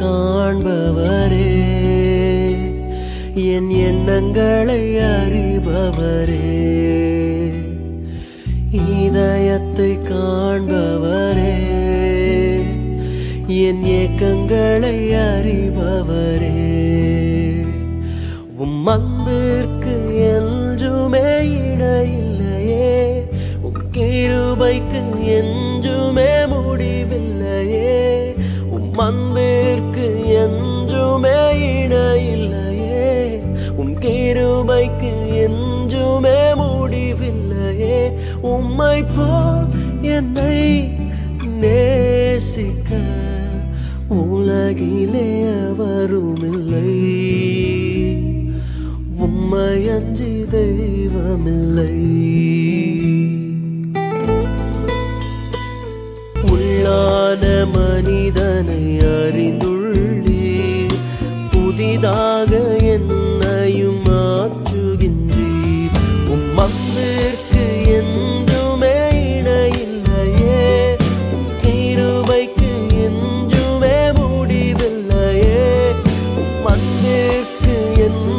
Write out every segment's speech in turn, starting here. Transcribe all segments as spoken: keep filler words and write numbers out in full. காண்பவரே, என் எண்ணங்களை அறிபவரே, இதயத்தை காண்பவரே, என் ஏக்கங்களை அறிபவரே, உம் அன்பிற்கு என்றுமே இணையில்லையே, உம் கிருபைக்கு என்றுமே முடிவில்லையே, உம் அன்பிற்கு என்றுமே இணையில்லையே, உம் கிருபைக்கு என்றுமே முடிவில்லையே, உம்மை போல் என்னை நேசிக்க உலகிலே வருமில்லை, உம்மை அஞ்சி தெய்வமில்லை. உள்ளான மனிதனை அறிந்துள்ளீர், புதிதாக என்னையும் மாற்றுகின்றீர், உம் அன்பிற்கு என்றுமே இணையில்லையே, உம் கிருபைக்கு என்றுமே முடிவில்லையே, உம் அன்பிற்கு என்று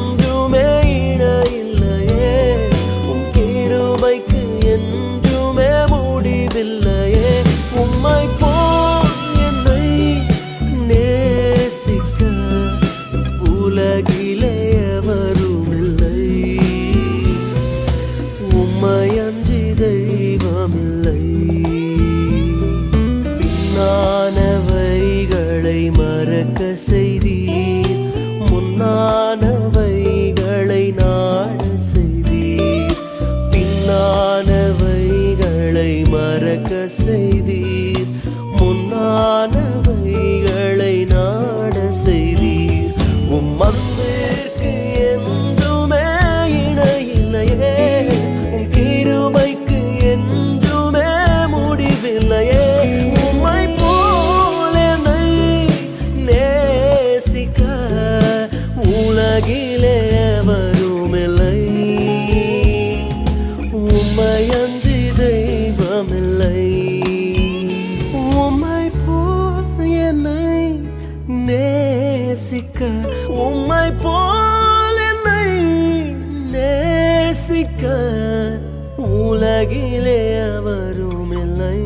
உலகிலே அவருமில்லை,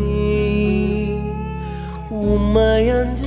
உம்மை அஞ்சி